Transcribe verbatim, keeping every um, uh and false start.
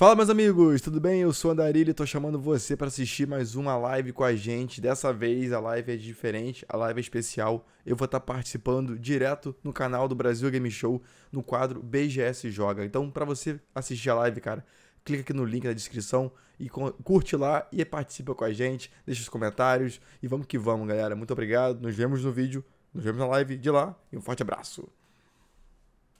Fala meus amigos, tudo bem? Eu sou o Andarilho e tô chamando você para assistir mais uma live com a gente. Dessa vez a live é diferente, a live é especial. Eu vou estar participando direto no canal do Brasil Game Show, no quadro B G S Joga. Então, para você assistir a live, cara, clica aqui no link na descrição e curte lá e participa com a gente. Deixa os comentários e vamos que vamos, galera. Muito obrigado, nos vemos no vídeo, nos vemos na live de lá e um forte abraço.